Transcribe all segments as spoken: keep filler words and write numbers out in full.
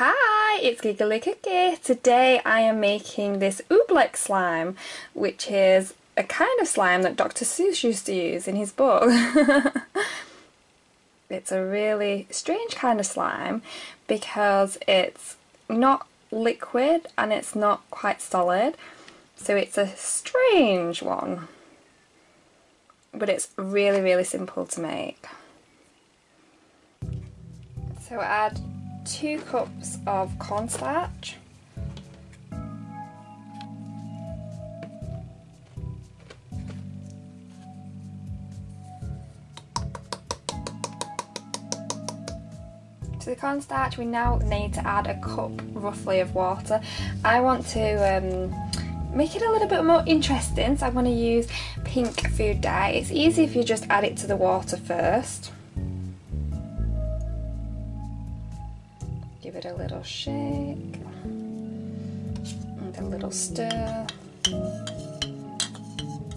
Hi, it's Giggly Cookie. Today I am making this Oobleck slime, which is a kind of slime that Doctor Seuss used to use in his book. It's a really strange kind of slime because it's not liquid and it's not quite solid, so it's a strange one, but it's really really simple to make. So add two cups of cornstarch, to the cornstarch we now need to add a cup roughly of water. I want to um, make it a little bit more interesting, so I want to use pink food dye. It's easy if you just add it to the water first. Give it a little shake and a little stir.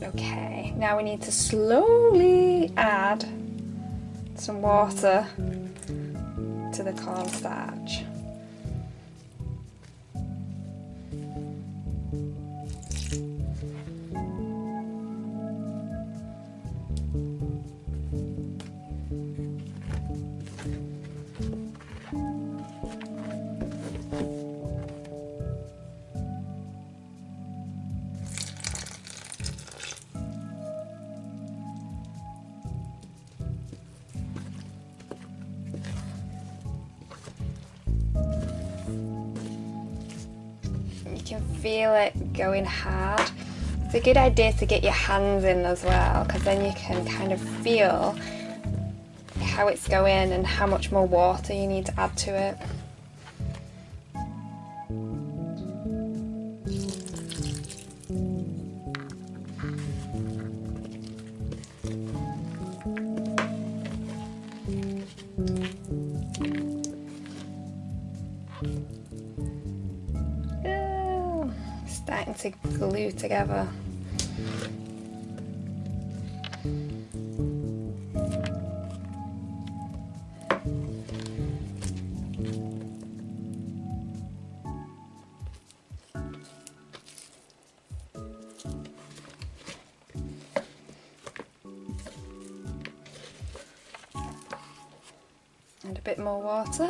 Okay, now we need to slowly add some water to the cornstarch. You can feel it going hard. It's a good idea to get your hands in as well, because then you can kind of feel how it's going and how much more water you need to add to it. Starting to glue together. And a bit more water.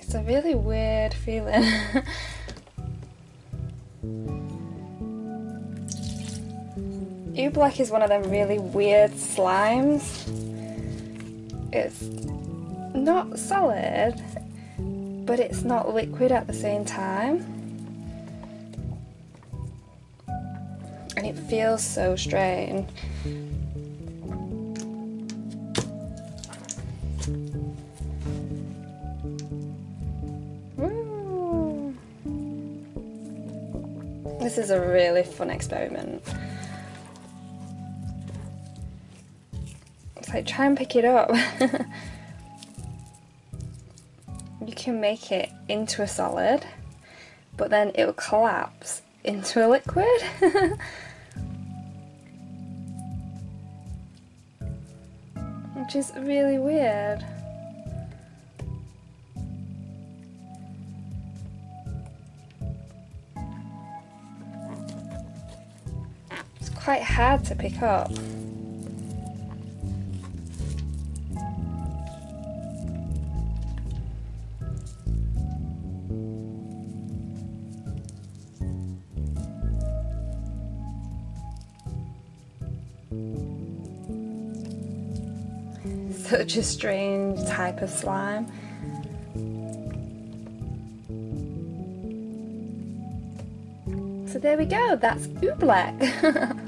It's a really weird feeling. Oobleck is one of them really weird slimes. It's not solid, but it's not liquid at the same time. And it feels so strange. This is a really fun experiment. It's like, try and pick it up. You can make it into a solid, but then it will collapse into a liquid. Which is really weird. Quite hard to pick up. Such a strange type of slime. So there we go, that's Oobleck.